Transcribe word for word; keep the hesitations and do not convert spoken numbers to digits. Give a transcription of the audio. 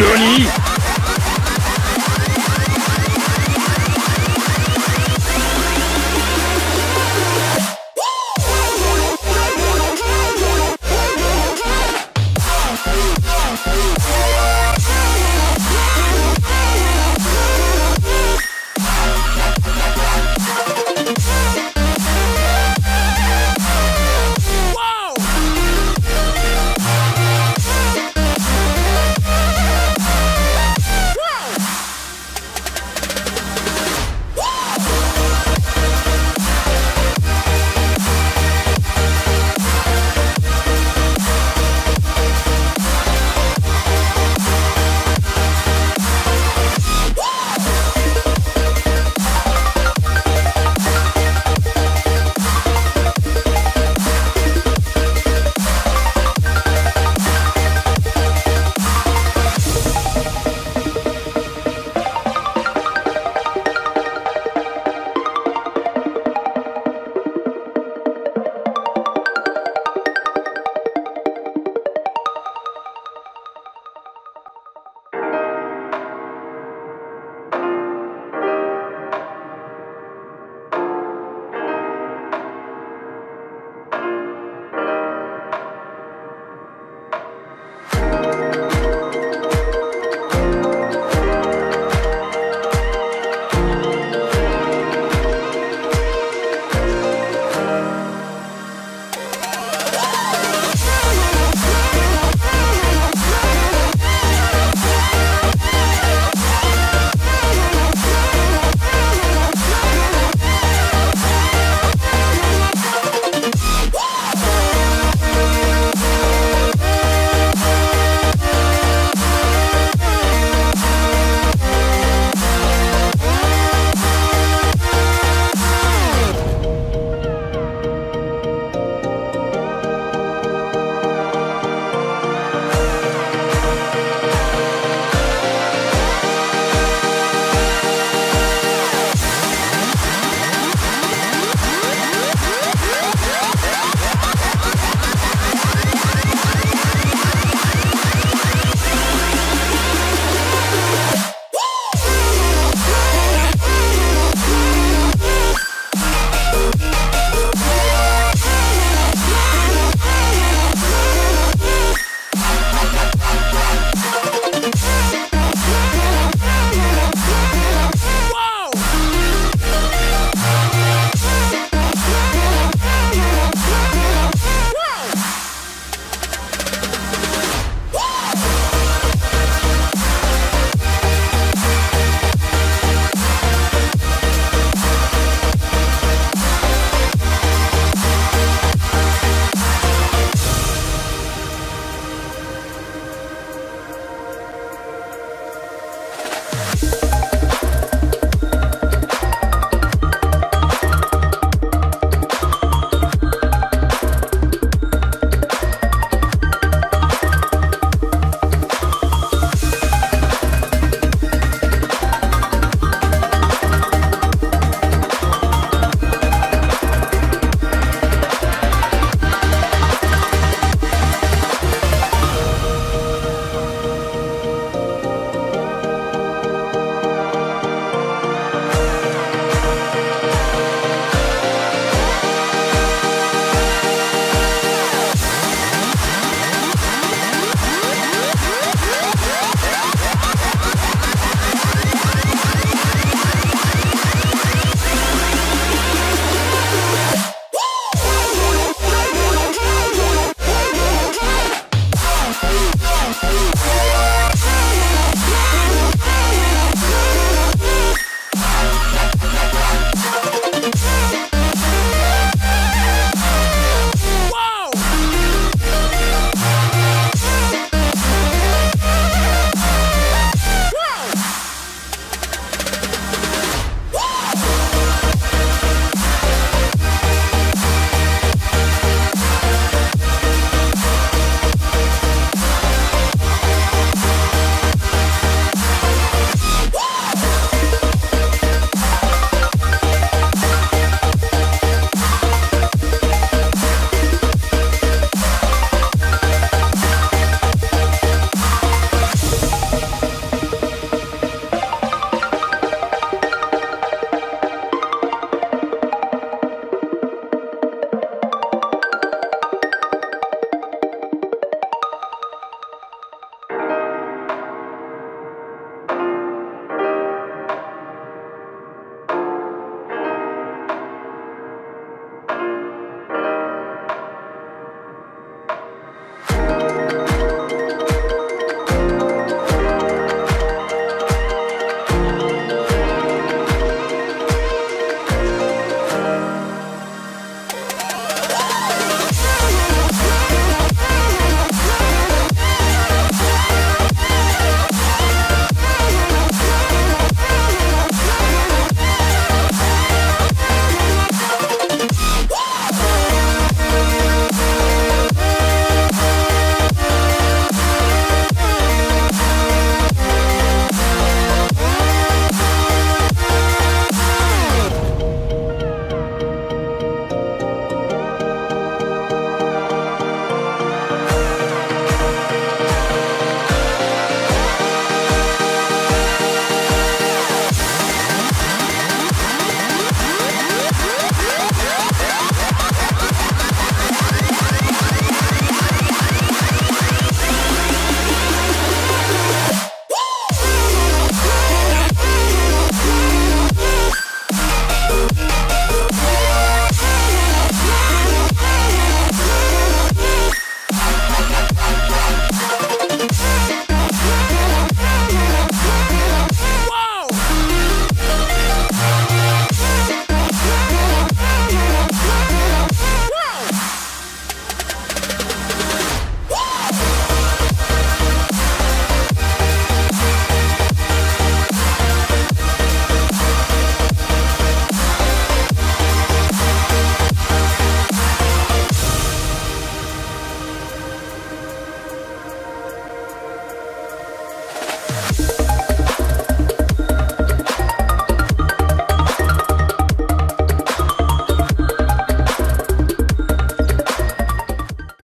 Nani ?